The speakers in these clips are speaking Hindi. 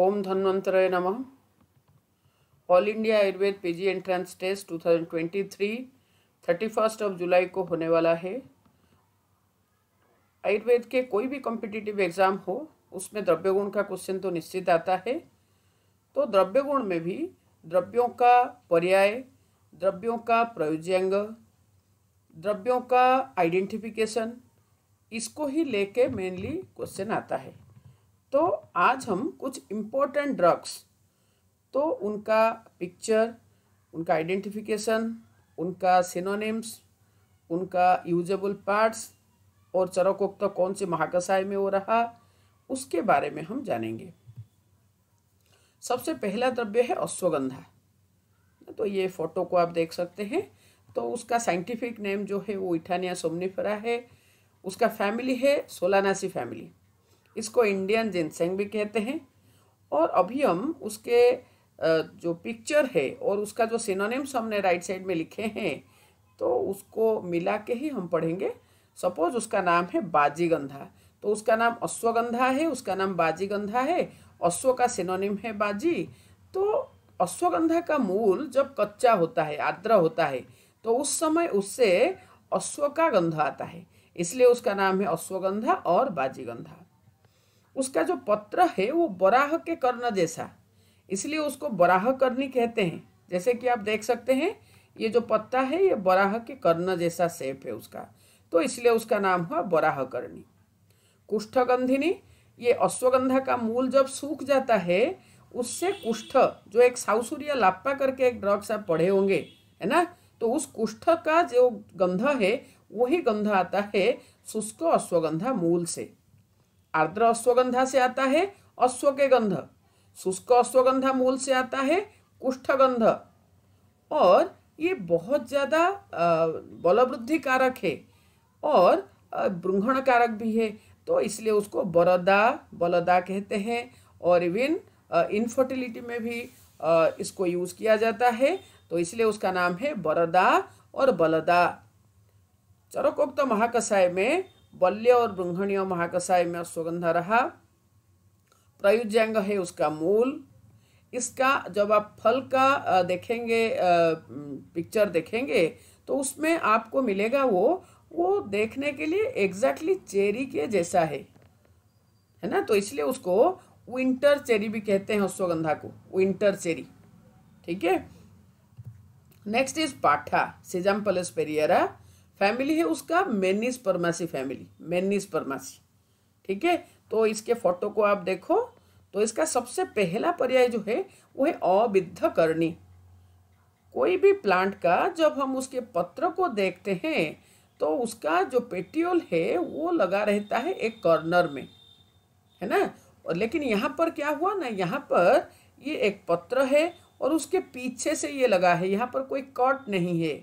ओम धन्वंतराय नमः। All India Ayurveda PG entrance test 2023 31 जुलाई को होने वाला है। आयुर्वेद के कोई भी कॉम्पिटिटिव एग्जाम हो उसमें द्रव्यगुण का क्वेश्चन तो निश्चित आता है। तो द्रव्यगुण में भी द्रव्यों का पर्याय, द्रव्यों का प्रयोज्यांग, द्रव्यों का आइडेंटिफिकेशन, इसको ही लेके मेनली क्वेश्चन आता है। तो आज हम कुछ इम्पोर्टेंट ड्रग्स, तो उनका पिक्चर, उनका आइडेंटिफिकेशन, उनका सिनोनिम्स, उनका यूजेबल पार्ट्स और चरकोक्त कौन से महाकषाय में हो रहा, उसके बारे में हम जानेंगे। सबसे पहला द्रव्य है अश्वगंधा। तो ये फोटो को आप देख सकते हैं। तो उसका साइंटिफिक नेम जो है वो इठानिया सोमनिफेरा है। उसका फैमिली है सोलानासी फैमिली। इसको इंडियन जिनसेंग भी कहते हैं। और अभी हम उसके जो पिक्चर है और उसका जो सिनोनिम्स हमने राइट साइड में लिखे हैं तो उसको मिला के ही हम पढ़ेंगे। सपोज उसका नाम है बाजीगंधा, तो उसका नाम अश्वगंधा है, उसका नाम बाजीगंधा है। अश्व का सिनोनिम है बाजी। तो अश्वगंधा का मूल जब कच्चा होता है, आर्द्र होता है, तो उस समय उससे अश्व का गंध आता है, इसलिए उसका नाम है अश्वगंधा और बाजीगंधा। उसका जो पत्र है वो बराह के कर्ण जैसा, इसलिए उसको बराहकर्णी कहते हैं। जैसे कि आप देख सकते हैं ये जो पत्ता है ये बराह के कर्ण जैसा शेप है उसका, तो इसलिए उसका नाम हुआ बराहकर्णी। कुष्ठगंधिनी, ये अश्वगंधा का मूल जब सूख जाता है उससे कुष्ठ, जो एक साउसूरिया लाप्पा करके एक ड्रग्स आप पढ़े होंगे, है ना, तो उस कुष्ठ का जो गंध है वही गंध आता है शुष्क अश्वगंधा मूल से। आर्द्र अश्वगंधा से आता है अश्व के गंध, शुष्क अश्वगंधा मूल से आता है कुष्ठगंध। और ये बहुत ज़्यादा बलवृद्धि कारक है और ब्रूहण कारक भी है, तो इसलिए उसको बरदा, बलदा कहते हैं। और इवन इनफर्टिलिटी में भी इसको यूज़ किया जाता है, तो इसलिए उसका नाम है बरदा और बलदा। चरकोक्त महाकषाय में बल्य और ब्रूहणीय महाकषाय में अश्वगंधा रहा। प्रयुज्यांग है उसका मूल। इसका जब आप फल का देखेंगे, पिक्चर देखेंगे, तो उसमें आपको मिलेगा वो देखने के लिए एग्जैक्टली चेरी के जैसा है ना, तो इसलिए उसको विंटर चेरी भी कहते हैं, अश्वगंधा को विंटर चेरी, ठीक है। नेक्स्ट इज पाठा, सिजम्पलस पेरियरा। फैमिली है उसका मैनिस परमासी फैमिली, मैनिस परमासी, ठीक है। तो इसके फोटो को आप देखो, तो इसका सबसे पहला पर्याय जो है वो है अविद्ध करणी। कोई भी प्लांट का जब हम उसके पत्र को देखते हैं तो उसका जो पेटियोल है वो लगा रहता है एक कॉर्नर में, है ना। और लेकिन यहाँ पर क्या हुआ ना, यहाँ पर ये एक पत्र है और उसके पीछे से ये लगा है, यहाँ पर कोई कट नहीं है,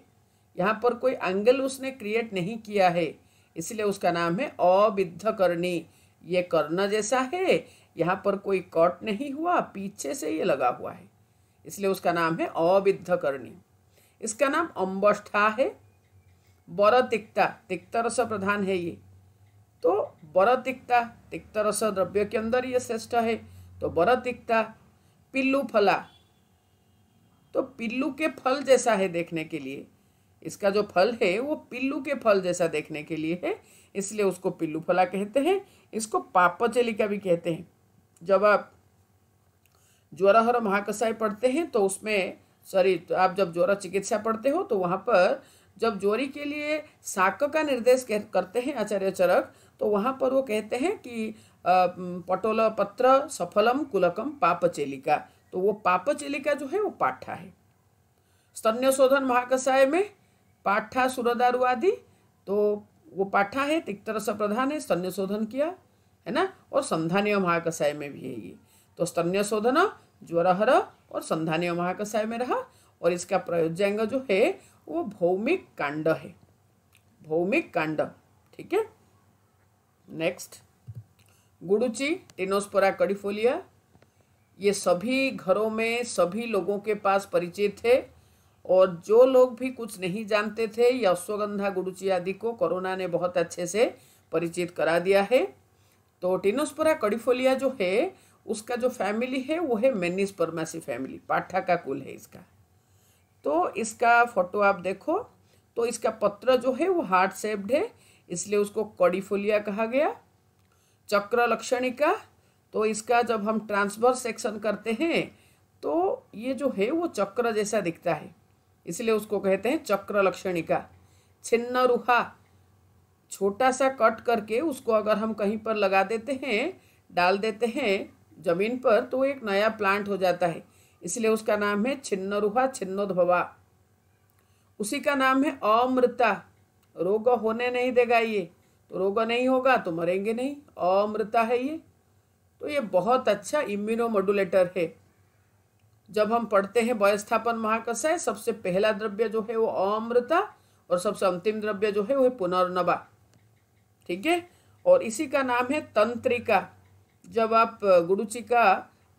यहाँ पर कोई एंगल उसने क्रिएट नहीं किया है, इसलिए उसका नाम है अविद्ध करणी। ये कर्ण जैसा है, यहाँ पर कोई कट नहीं हुआ, पीछे से ये लगा हुआ है, इसलिए उसका नाम है अविद्ध करणी। इसका नाम अम्बष्ठा है। वरतिक्ता, तिक्त रस प्रधान है ये, तो वरतिक्ता, तिक्त रस द्रव्य के अंदर ये श्रेष्ठ है, तो वरतिक्ता। पिल्लू फला, तो पिल्लू के फल जैसा है देखने के लिए, इसका जो फल है वो पिल्लू के फल जैसा देखने के लिए है, इसलिए उसको पिल्लू फला कहते हैं। इसको पापचलिका भी कहते हैं। जब आप ज्वरहर महाकषाय पढ़ते हैं तो उसमें आप जब ज्वर चिकित्सा पढ़ते हो तो वहाँ पर जब ज्वरी के लिए शाक का निर्देश करते हैं आचार्य चरक, तो वहाँ पर वो कहते हैं कि पटोल पत्र सफलम कुलकम पापचेलिका, तो वो पापचेलिका जो है वो पाठा है। स्तन्यशोधन महाकषाय में पाठा सूरदारु आदि, तो वो पाठा है, तिक्त रस प्रधान है, स्तन्यशोधन किया है ना। और संधानीय महाकषाय में भी है ये, तो स्तन्यशोधन, ज्वरहर और संधानीय महाकषाय में रहा। और इसका प्रयोज्यांग जो है वो भौमिक कांड है, भौमिक कांड, ठीक है। Next guduchi, Tinospora cordifolia. ये सभी घरों में सभी लोगों के पास परिचित है, और जो लोग भी कुछ नहीं जानते थे या अश्वगंधा, गुडुची आदि को कोरोना ने बहुत अच्छे से परिचित करा दिया है। तो टिनोस्पोरा कॉर्डिफोलिया जो है उसका जो फैमिली है वो है मैनिस परमासी फैमिली, पाठा का कुल है इसका। तो इसका फोटो आप देखो तो इसका पत्र जो है वो हार्ट शेप्ड है, इसलिए उसको कॉर्डिफोलिया कहा गया। चक्र लक्षणिका, तो इसका जब हम ट्रांसवर्स सेक्शन करते हैं तो ये जो है वो चक्र जैसा दिखता है, इसलिए उसको कहते हैं चक्र लक्षणिका। छिन्नरूहा, छोटा सा कट करके उसको अगर हम कहीं पर लगा देते हैं, डाल देते हैं जमीन पर, तो एक नया प्लांट हो जाता है, इसलिए उसका नाम है छिन्नरूहा छिन्नोद्भवा। उसी का नाम है अमृता, रोग होने नहीं देगा ये, तो रोग नहीं होगा तो मरेंगे नहीं, अमृता है ये। तो ये बहुत अच्छा इम्यूनो मॉड्यूलेटर है। जब हम पढ़ते हैं वयस्थापन महाकषाय, सबसे पहला द्रव्य जो है वो अमृता और सबसे अंतिम द्रव्य जो है वो पुनर्नवा, ठीक है। और इसी का नाम है तंत्रिका। जब आप गुडुची का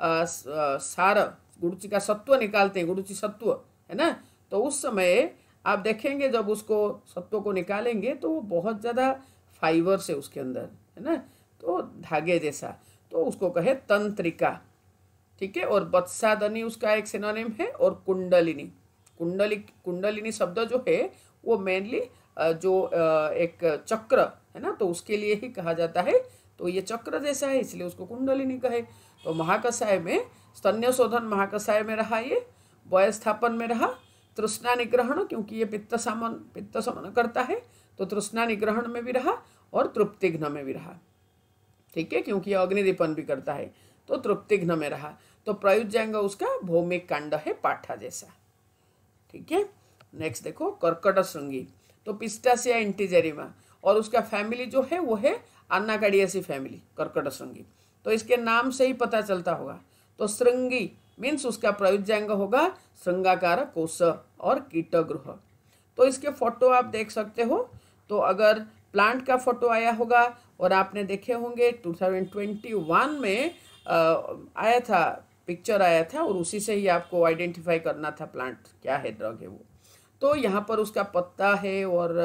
सार, गुडुची का सत्व निकालते हैं, गुडुची सत्व है ना, तो उस समय आप देखेंगे जब उसको सत्व को निकालेंगे तो वो बहुत ज़्यादा फाइबर्स है उसके अंदर, है ना, तो धागे जैसा, तो उसको कहे तंत्रिका, ठीक है। और बत्सादनी उसका एक सिनोनिम है। और कुंडलिनी, कुंडलिनी शब्द जो है वो मेनली जो एक चक्र है ना, तो उसके लिए ही कहा जाता है, तो ये चक्र जैसा है इसलिए उसको कुंडलिनी कहे। तो महाकषाय में, स्तन्यशोधन महाकषाय में रहा ये, वयस्थापन में रहा, तृष्णानिग्रहण क्योंकि ये पित्त समन करता है तो तृष्णानिग्रहण में भी रहा, और तृप्तिघ्न में भी रहा, ठीक है, क्योंकि अग्निदीपन भी करता है तो तृप्तिघ्न में रहा। तो प्रयुज्यांग उसका भौमिक कांड है पाठा जैसा, ठीक है। नेक्स्ट देखो कर्कटृंगी, तो पिस्टासिया इंटीजेरिमा, और उसका फैमिली जो है वो है अन्नाकाडियासी फैमिली कर्कटृंगी। तो इसके नाम से ही पता चलता होगा, तो श्रृंगी मीन्स उसका प्रयुज्यांग होगा श्रृंगाकार कोश और कीटगृह। तो इसके फोटो आप देख सकते हो। तो अगर प्लांट का फोटो आया होगा और आपने देखे होंगे 2021 में आया था, पिक्चर आया था, और उसी से ही आपको आइडेंटिफाई करना था प्लांट क्या है, ड्रग है वो। तो यहाँ पर उसका पत्ता है और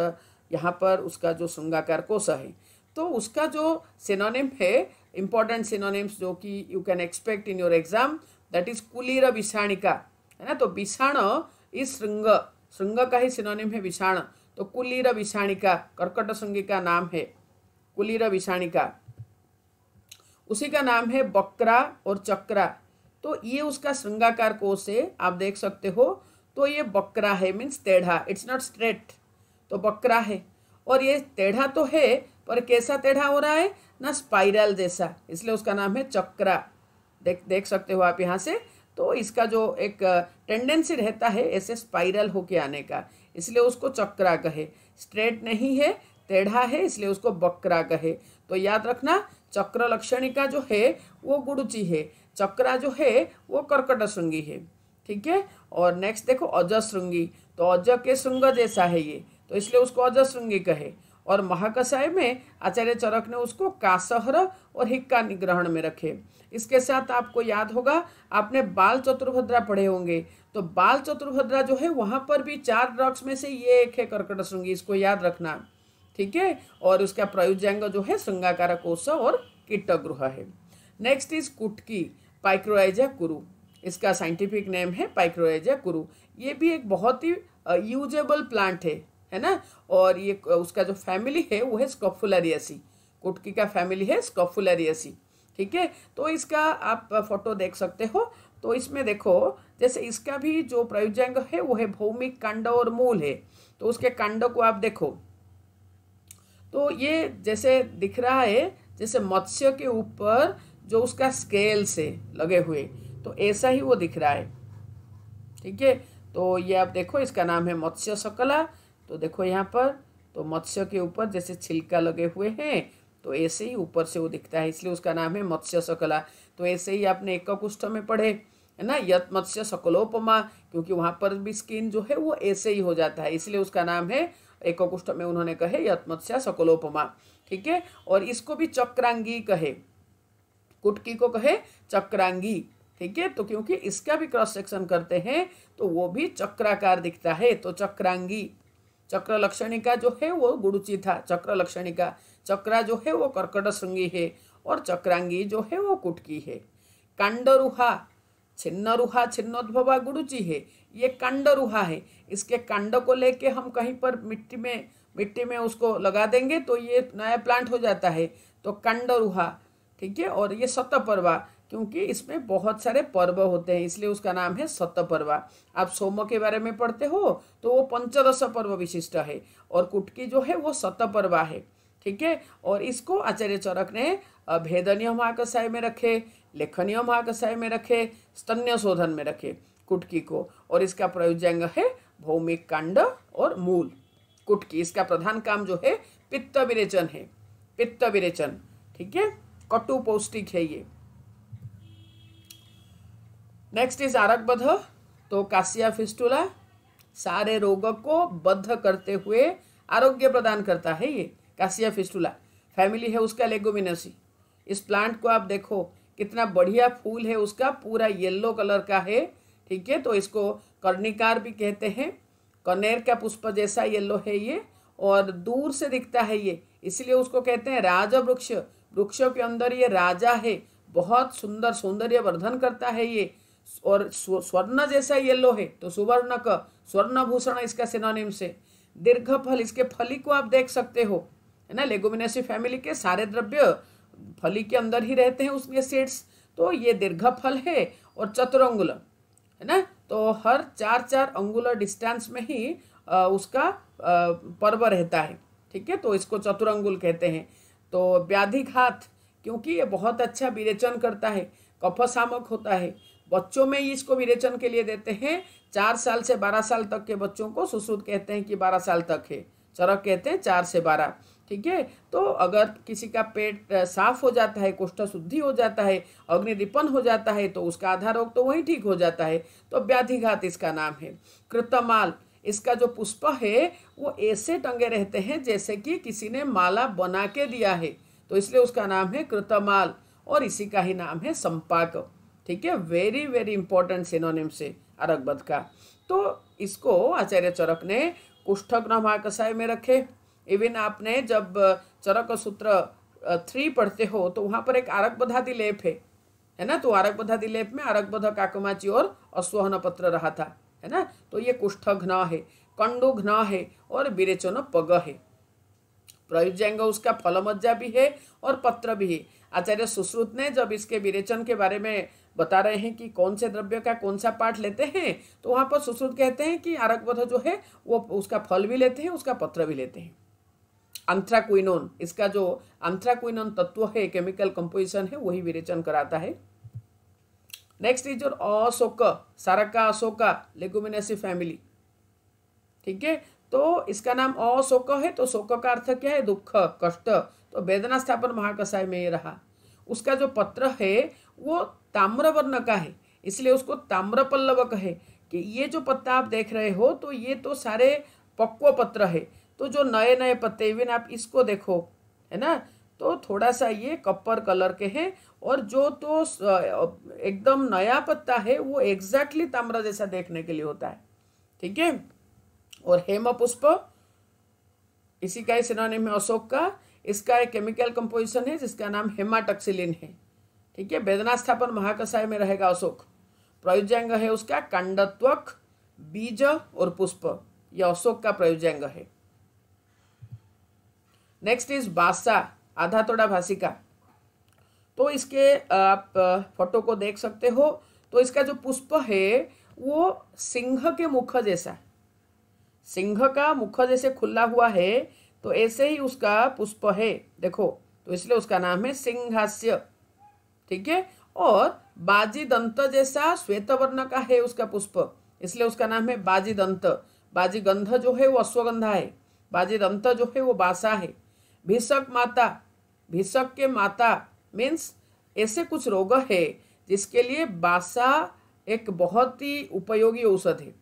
यहाँ पर उसका जो श्रृंगाकार कोश है, तो उसका जो सिनोनिम है, इम्पॉर्टेंट सिनोनिम्स जो कि you can expect in your exam, that is कुलीर विषाणिका, है ना। तो विषाण इस श्रृंग, श्रृंग का ही सिनोनिम है विषाण, तो कुलीर विषाणिका कर्कटृंगी का नाम है, कुलीर विषाणिका। उसी का नाम है बकरा और चक्रा, तो ये उसका श्रृंगाकार कोश है, आप देख सकते हो। तो ये बकरा है मीन्स टेढ़ा, इट्स नॉट स्ट्रेट, तो बकरा है। और ये टेढ़ा तो है पर कैसा टेढ़ा हो रहा है ना, स्पाइरल जैसा, इसलिए उसका नाम है चक्रा। देख सकते हो आप यहाँ से। तो इसका जो एक टेंडेंसी रहता है ऐसे स्पाइरल होके आने का, इसलिए उसको चक्रा कहे। स्ट्रेट नहीं है, टेढ़ा है, इसलिए उसको बकरा कहे। तो याद रखना चक्र लक्षणिका जो है वो गुडुची है, चक्रा जो है वो कर्कटृंगी है, ठीक है। और नेक्स्ट देखो अजश्रृंगी, तो अज के श्रृंग जैसा है ये, तो इसलिए उसको अजश्रृंगी कहे। और महाकषाय में आचार्य चरक ने उसको कासहर और हिक्का निग्रहण में रखे। इसके साथ आपको याद होगा आपने बाल चतुर्भद्रा पढ़े होंगे, तो बाल चतुर्भद्रा जो है वहाँ पर भी 4 ड्रग्स में से ये एक है कर्कटृंगी, इसको याद रखना, ठीक है। और उसका प्रयुज्यांग जो है श्रृंगाकार कोश और कीटगृह है। नेक्स्ट इज कुटकी, पाइक्रोएजा कुरु, इसका साइंटिफिक नेम है पाइक्रोएजा कुरु। ये भी एक बहुत ही यूजेबल प्लांट है ना। और ये उसका जो फैमिली है वो है स्क्रोफुलेरियेसी, कुटकी का फैमिली है स्क्रोफुलेरियेसी, ठीक है। तो इसका आप फोटो देख सकते हो। तो इसमें देखो जैसे इसका भी जो प्रयुज्यांग है वो है भौमिक कांड और मूल है, तो उसके कांडों को आप देखो। तो ये जैसे दिख रहा है जैसे मत्स्य के ऊपर जो उसका स्केल से लगे हुए, तो ऐसा ही वो दिख रहा है, ठीक है। तो ये आप देखो, इसका नाम है मत्स्य शकला। तो देखो यहाँ पर, तो मत्स्य के ऊपर जैसे छिलका लगे हुए हैं, तो ऐसे ही ऊपर से वो दिखता है, इसलिए उसका नाम है मत्स्य शकला। तो ऐसे ही आपने एक कुष्ठ में पढ़े है ना, यत मत्स्य शकलोपमा, क्योंकि वहाँ पर भी स्किन जो है वो ऐसे ही हो जाता है, इसलिए उसका नाम है एक कुष्ठ में उन्होंने कहे यत मत्स्य शकलोपमा, ठीक है। और इसको भी चक्रांगी कहे, कुटकी को कहे चक्रांगी, ठीक है। तो क्योंकि इसका भी क्रॉस सेक्शन करते हैं तो वो भी चक्राकार दिखता है, तो चक्रांगी। चक्र लक्षणिका जो है वो गुडुची था, चक्र लक्षणिका। चक्रा जो है वो कर्कटृंगी है और चक्रांगी जो है वो कुटकी है। कंडरूहा, छिन्नरूहा छिन्नोद्भवा गुडुची है, ये कंडरूहा है। इसके कंड को लेके हम कहीं पर मिट्टी में उसको लगा देंगे तो ये नया प्लांट हो जाता है, तो कंडरूहा, ठीक है। और ये सतपर्वा, क्योंकि इसमें बहुत सारे पर्व होते हैं इसलिए उसका नाम है सतपर्वा। आप सोम के बारे में पढ़ते हो तो वो पंचदश पर्व विशिष्ट है, और कुटकी जो है वो सतपर्वा है, ठीक है। और इसको आचार्य चरक ने भेदनीय महाकषाय में रखे, लेखनीय महाकषाय में रखे, स्तन्यशोधन में रखे कुटकी को, और इसका प्रयोज्यांग है भौमिक कांड और मूल। कुटकी इसका प्रधान काम जो है पित्त विरेचन है, पित्त विरेचन, ठीक है। कटु पौष्टिक है ये। नेक्स्ट इज आरकबद्ध, तो कासिया फिस्टुला सारे रोगों को बद्ध करते हुए आरोग्य प्रदान करता है। ये कासिया फिस्टुला फैमिली है उसका लेगुमिनसी। इस प्लांट को आप देखो कितना बढ़िया फूल है उसका, पूरा येलो कलर का है, ठीक है। तो इसको कर्णिकार भी कहते हैं, कनेर का पुष्प जैसा येलो है ये, और दूर से दिखता है ये, इसलिए उसको कहते हैं राज वृक्ष। वृक्षों के अंदर ये राजा है, बहुत सुंदर सौंदर्य वर्धन करता है ये, और स्वर्ण जैसा येलो है तो सुवर्ण का, स्वर्ण भूषण इसका सिनोनिम से। दीर्घ फल, इसके फली को आप देख सकते हो, है ना। लेगुमिनेसी फैमिली के सारे द्रव्य फली के अंदर ही रहते हैं, उसके सीड्स, तो ये दीर्घ फल है और चतुरंगुल, है ना। तो हर चार अंगुल डिस्टेंस में ही उसका पर्व रहता है, ठीक है। तो इसको चतुरंगुल कहते हैं। तो व्याधिघात, क्योंकि ये बहुत अच्छा विरेचन करता है, कफसामक होता है। बच्चों में इसको विरेचन के लिए देते हैं, 4 साल से 12 साल तक के बच्चों को सुश्रुत कहते हैं कि 12 साल तक है, चरक कहते हैं 4 से 12, ठीक है। तो अगर किसी का पेट साफ हो जाता है, कुष्ठ शुद्धि हो जाता है, अग्निदीपन हो जाता है, तो उसका आधा रोग तो वहीं ठीक हो जाता है। तो व्याधिघात इसका नाम है। कृतमाल, इसका जो पुष्प है वो ऐसे टंगे रहते हैं जैसे कि किसी ने माला बना के दिया है, तो इसलिए उसका नाम है कृतमाल, और इसी का ही नाम है संपाक, ठीक है। वेरी वेरी इंपॉर्टेंट सिनोनिम से आरकबद्ध का। तो इसको आचार्य चरक ने कुष्ठग्न महाकषाय में रखे। इवन आपने जब चरक सूत्र 3 पढ़ते हो तो वहाँ पर एक आरकबद्धादि लेप है ना। तो आरकबद्धादि लेप में आरकबद्ध काकमाची और अश्वहन पत्र रहा था, है ना। तो ये कुष्ठघ्न है, कंडुघ्न है और विरेचनोपग है। प्रयोज्यांग उसका फलमज्जा भी है और पत्र भी है। आचार्य सुश्रुत ने जब इसके विरेचन के बारे में बता रहे हैं कि कौन से द्रव्य का कौन सा पार्ट लेते हैं, तो वहाँ पर सुश्रुत कहते हैं कि आरकबद्ध जो है वो उसका फल भी लेते हैं, उसका पत्र भी लेते हैं। एंथ्राक्विनोन, इसका जो एंथ्राक्विनोन तत्व है, केमिकल कंपोजिशन है, वही विरेचन कराता है। Next is your Ashoka, सारका asoca Leguminosae family, ठीक है। तो इसका नाम अशोक है, तो शोक का अर्थ क्या है, दुख, कष्ट, तो वेदना स्थापन महाकषाय में रहा। उसका जो पत्र है वो ताम्रवर्ण का है, इसलिए उसको ताम्रपल्लव कहे। कि ये जो पत्ता आप देख रहे हो तो ये तो सारे पक्व पत्र है, तो जो नए नए पत्ते, इवन आप इसको देखो, है ना, तो थोड़ा सा ये कप्पर कलर के हैं, और जो तो एकदम नया पत्ता है वो एग्जैक्टली ताम्र जैसा देखने के लिए होता है, ठीक है। और हेम पुष्प, इसी का ही सिनोनिम है अशोक का। इसका एक केमिकल कंपोजिशन है जिसका नाम हेमाटक्सिलिन है, ठीक है। वेदना स्थापन महाकषाय में रहेगा अशोक। प्रयोज्यांग है उसका कांडत्वक, बीज और पुष्प, यह अशोक का प्रयोज्यांग है। नेक्स्ट इज बासा, आधा तोड़ा भासिका। तो इसके आप फोटो को देख सकते हो। तो इसका जो पुष्प है वो सिंह के मुख जैसा, सिंह का मुख जैसे खुला हुआ है, तो ऐसे ही उसका पुष्प है, देखो, तो इसलिए उसका नाम है सिंहास्य, ठीक है। और बाजीदंत जैसा श्वेतवर्ण का है उसका पुष्प, इसलिए उसका नाम है बाजीदंत। बाजीगंधा जो है वो अश्वगंधा है, बाजीदंत जो है वो बासा है। भीषक माता, भीषक के माता मीन्स ऐसे कुछ रोग है जिसके लिए बासा एक बहुत ही उपयोगी औषध है,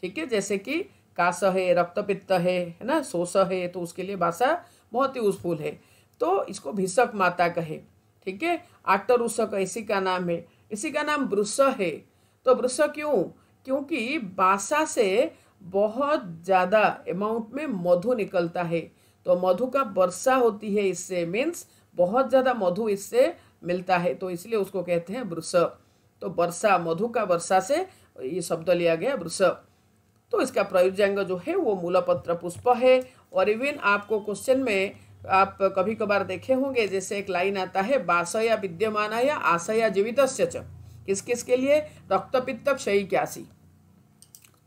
ठीक है। जैसे कि कास है, रक्तपित्त है ना, शोष है, तो उसके लिए बासा बहुत ही यूजफुल है। तो इसको भीषक माता कहे, ठीक है। आट्टरूषक, इसी का नाम है। इसी का नाम वृष है। तो वृष क्यों? क्योंकि बासा से बहुत ज़्यादा अमाउंट में मधु निकलता है, तो मधु का वर्षा होती है इससे, मीन्स बहुत ज़्यादा मधु इससे मिलता है, तो इसलिए उसको कहते हैं वृष। तो वर्षा, मधु का वर्षा से ये शब्द लिया गया वृष। तो इसका प्रयोज्यांग जो है वो मूलपत्र पुष्प है। और इवन आपको क्वेश्चन में आप कभी कभार देखे होंगे, जैसे एक लाइन आता है बासया विद्यमाना या आशया जीवितस्य च, किस किस के लिए रक्तपित्त क्षयिक्यासी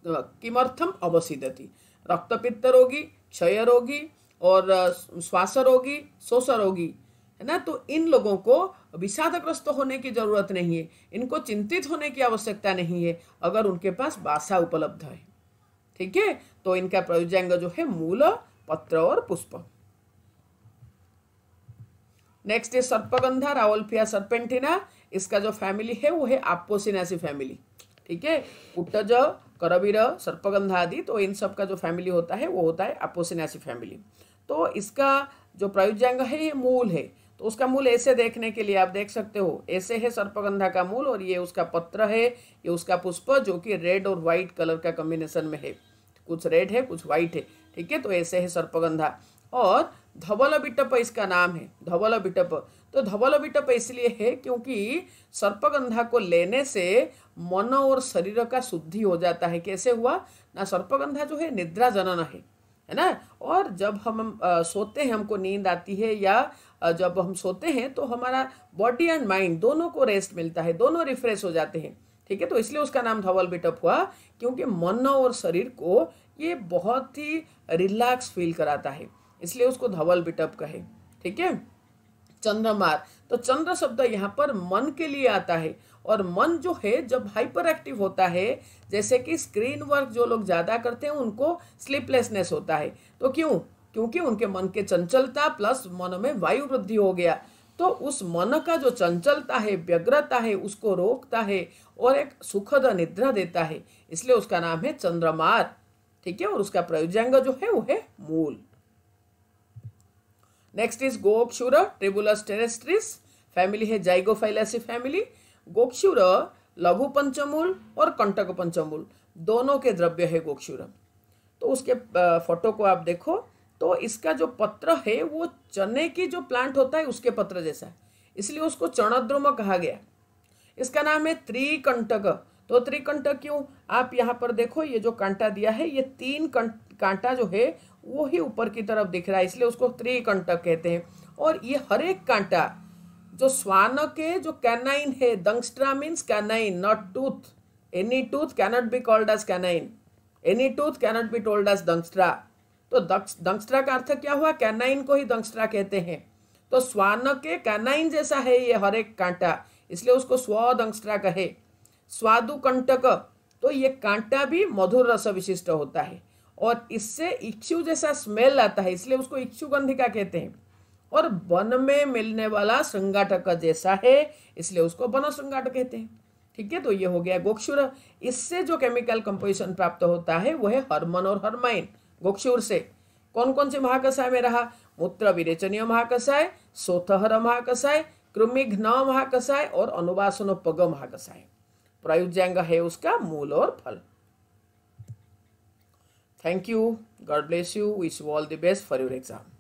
किमर्थम अवसिदति, रक्तपित्त रोगी, क्षय रोगी और श्वास रोगी, शोष रोगी, है ना। तो इन लोगों को विषादग्रस्त होने की जरूरत नहीं है, इनको चिंतित होने की आवश्यकता नहीं है अगर उनके पास बासा उपलब्ध है, ठीक है। तो इनका प्रयोज्यांग जो है मूल, पत्र और पुष्प। नेक्स्ट है सर्पगंधा, रावल्फिया सर्पेंटिना। इसका जो फैमिली है वो है आपोसिनासी फैमिली, ठीक है। कुटज, करवीर, सर्पगंधा आदि, तो इन सब का जो फैमिली होता है वो होता है आपोसिनासी फैमिली। तो इसका जो प्रयोज्यांग है ये मूल है, तो उसका मूल ऐसे देखने के लिए आप देख सकते हो, ऐसे है सर्पगंधा का मूल और ये उसका पत्र है, ये उसका पुष्प जो कि रेड और वाइट कलर का कॉम्बिनेशन में है, कुछ रेड है कुछ वाइट है, ठीक है। तो ऐसे है सर्पगंधा। और धवल बिटप इसका नाम है, धवल बिटप। तो धवल बिटप इसलिए है क्योंकि सर्पगंधा को लेने से मन और शरीर का शुद्धि हो जाता है। कैसे हुआ ना, सर्पगंधा जो है निद्रा जनन है ना, और जब हम सोते हैं हमको नींद आती है, या जब हम सोते हैं तो हमारा बॉडी एंड माइंड दोनों को रेस्ट मिलता है, दोनों रिफ्रेश हो जाते हैं, ठीक है। तो इसलिए उसका नाम धवल बिटप हुआ क्योंकि मन और शरीर को ये बहुत ही रिलैक्स फील कराता है, इसलिए उसको धवल बिटप कहे, ठीक है। चंद्रमार, तो चंद्र शब्द यहाँ पर मन के लिए आता है। और मन जो है जब हाइपर एक्टिव होता है, जैसे कि स्क्रीन वर्क जो लोग ज़्यादा करते हैं उनको स्लीपलेसनेस होता है, तो क्यों? क्योंकि उनके मन के चंचलता प्लस मन में वायु वृद्धि हो गया, तो उस मन का जो चंचलता है, व्यग्रता है, उसको रोकता है और एक सुखद निद्रा देता है, इसलिए उसका नाम है चंद्रमार, ठीक है। और उसका प्रयोज्यांग जो है वो है मूल। Next is gokshura, Tribulus terrestris. Family है जाइगोफाइलासी फैमिली। गोक्षुर लघु पंचमूल और कंटक पंचमूल दोनों के द्रव्य है गोक्षुर। तो उसके फोटो को आप देखो, तो इसका जो पत्र है वो चने की जो प्लांट होता है उसके पत्र जैसा है, इसलिए उसको चणद्रुम कहा गया। इसका नाम है त्रिकंटक। तो त्रिकंटक क्यों? आप यहाँ पर देखो, ये जो कांटा दिया है ये तीन कांटा जो है वो ही ऊपर की तरफ दिख रहा है, इसलिए उसको त्रिकंटक कहते हैं। और ये हर एक कांटा जो श्वान के जो कैनाइन है, दंगस्ट्रा means canine not tooth, any tooth cannot be called as canine, any tooth cannot be told as दंगस्ट्रा। तो दंगस्ट्रा का अर्थ क्या हुआ? कैनाइन को ही दंगस्ट्रा कहते हैं। तो श्वान के कैनाइन जैसा है ये हर एक कांटा, इसलिए उसको स्वदंगस्ट्रा कहे। स्वादु कंटक, तो ये कांटा भी मधुर रस विशिष्ट होता है और इससे इक्षु जैसा स्मेल आता है, इसलिए उसको इक्षुगंधिका कहते हैं। और वन में मिलने वाला श्रृंगाटक जैसा है, इसलिए उसको वनश्रृंगाटक कहते हैं, ठीक है। तो ये हो गया गोक्षुर। इससे जो केमिकल कंपोजिशन प्राप्त होता है वो है हर्मन और हर्माइन। गोक्षुर से कौन कौन से महाकषाय में रहा? मूत्र विरेचनीय महाकषाय, सोथहर महाकषाय, कृमिघ्न महाकषाय और अनुवासनोपग महाकषाय। प्रयोज्यांग है उसका मूल और फल। Thank you. God bless you. Wish you all the best for your exam.